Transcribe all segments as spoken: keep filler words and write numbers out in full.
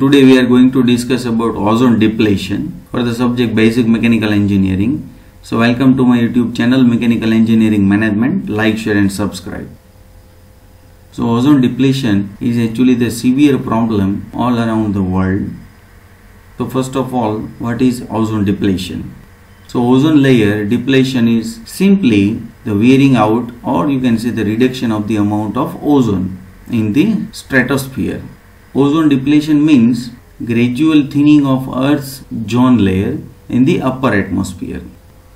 today we are going to discuss about ozone depletion for the subject basic mechanical engineering. So welcome to my YouTube channel Mechanical Engineering Management. Like, share and subscribe. So ozone depletion is actually the severe problem all around the world. So first of all, what is ozone depletion? So ozone layer depletion is simply the wearing out, or you can say the reduction of the amount of ozone in the stratosphere. Ozone depletion means gradual thinning of Earth's ozone layer in the upper atmosphere.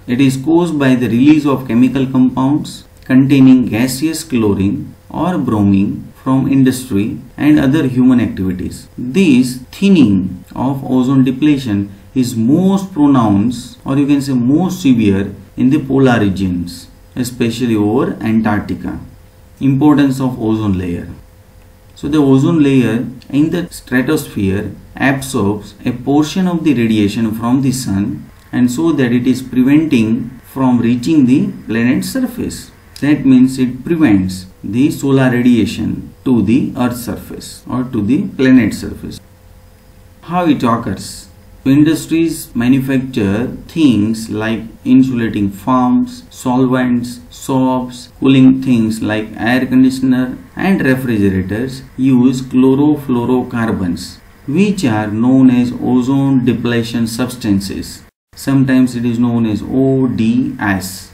It is caused by the release of chemical compounds containing gaseous chlorine or bromine from industry and other human activities. This thinning of ozone depletion is most pronounced, or you can say most severe, in the polar regions, especially over Antarctica. Importance of ozone layer. So the ozone layer in the stratosphere absorbs a portion of the radiation from the sun, and so that it is preventing from reaching the planet's surface. That means it prevents the solar radiation to the Earth's surface or to the planet's surface. How it occurs? Industries manufacture things like insulating foams, solvents, soaps. Cooling things like air conditioner and refrigerators use chlorofluorocarbons, which are known as ozone depletion substances. Sometimes it is known as O D S.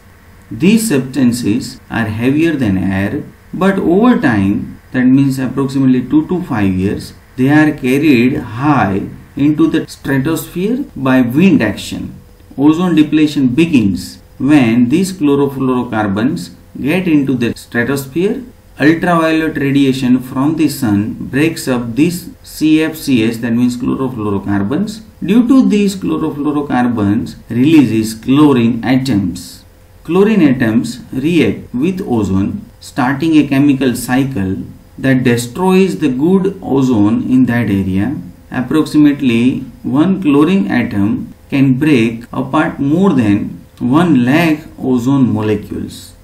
These substances are heavier than air, but over time, that means approximately two to five years, they are carried high into the stratosphere by wind action. Ozone depletion begins when these chlorofluorocarbons get into the stratosphere. Ultraviolet radiation from the sun breaks up these C F Cs, that means chlorofluorocarbons. Due to these chlorofluorocarbons releases chlorine atoms. Chlorine atoms react with ozone, starting a chemical cycle that destroys the good ozone in that area. Approximately one chlorine atom can break apart more than one lakh ozone molecules.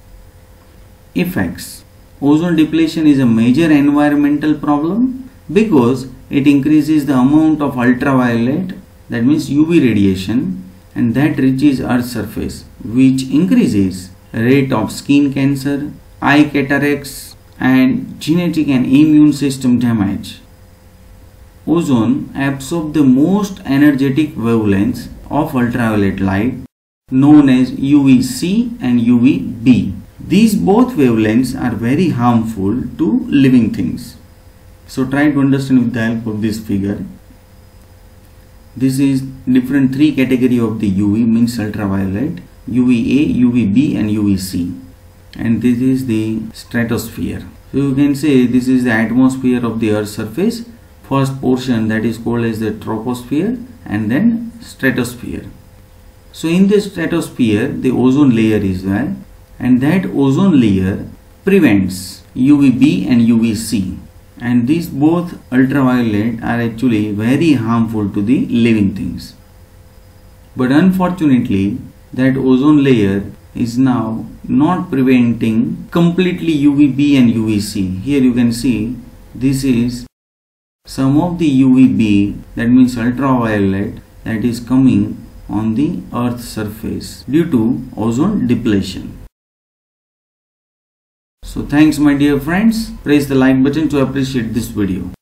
Effects. Ozone depletion is a major environmental problem because it increases the amount of ultraviolet, that means U V radiation, and that reaches Earth's surface, which increases rate of skin cancer, eye cataracts, and genetic and immune system damage. Ozone absorbs the most energetic wavelengths of ultraviolet light, known as U V C and U V B. These both wavelengths are very harmful to living things. So try to understand with the help of this figure. This is different three category of the U V, means ultraviolet, U V A, U V B and U V C. And this is the stratosphere. So you can say this is the atmosphere of the Earth's surface. First portion, that is called as the troposphere, and then stratosphere. So in the stratosphere the ozone layer is there, and that ozone layer prevents U V B and U V C, and these both ultraviolet are actually very harmful to the living things. But unfortunately that ozone layer is now not preventing completely U V B and U V C. Here you can see this is some of the U V B, that means ultraviolet, that is coming on the Earth's surface due to ozone depletion. So thanks my dear friends. Press the like button to appreciate this video.